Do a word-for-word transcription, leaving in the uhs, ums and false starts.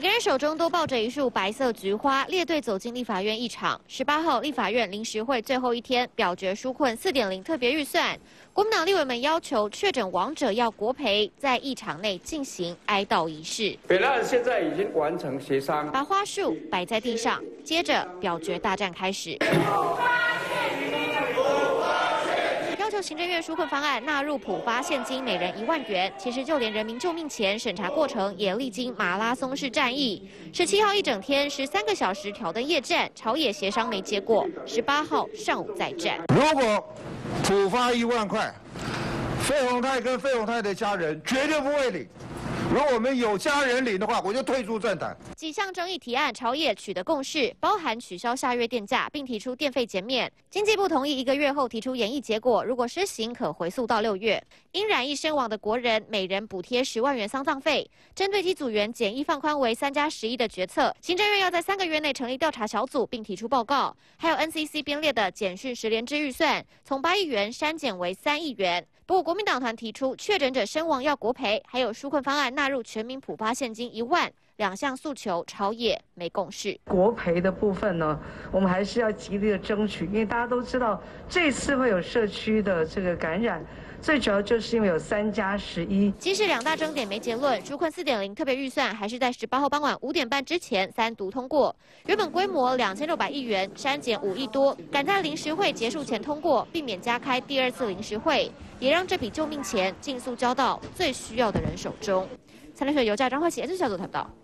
每个人手中都抱着一束白色菊花，列队走进立法院议场。十八号，立法院临时会最后一天表决纾困四点零特别预算。国民党立委们要求确诊亡者要国赔，在议场内进行哀悼仪式。本案现在已经完成协商，把花束摆在地上，接着表决大战开始。 行政院纾困方案纳入普发现金，每人一万元。其实就连人民救命钱审查过程也历经马拉松式战役。十七号一整天，十三个小时挑灯夜战，朝野协商没结果。十八号上午再战。如果普发一万块，费鸿泰跟费鸿泰的家人绝对不会领。 如果我们有家人领的话，我就退出政坛。几项争议提案，朝野取得共识，包含取消下月电价，并提出电费减免。经济部同意一个月后提出研议结果，如果施行，可回溯到六月。因染疫身亡的国人，每人补贴十万元丧葬费。针对机组员简易放宽为三加十一的决策，行政院要在三个月内成立调查小组，并提出报告。还有 N C C 编列的简讯十连支预算，从八亿元删减为三亿元。 不过，国民党团提出确诊者身亡要国赔，还有纾困方案纳入全民普发现金一万，两项诉求朝野没共识。国赔的部分呢，我们还是要极力的争取，因为大家都知道这次会有社区的这个感染，最主要就是因为有三加十一。即使两大争点没结论，纾困四点零特别预算还是在十八号傍晚五点半之前三读通过。原本规模两千六百亿元，删减五亿多，赶在临时会结束前通过，避免加开第二次临时会，也让。 让这笔救命钱尽速交到最需要的人手中。财联社由张惠琪、H 小组谈到。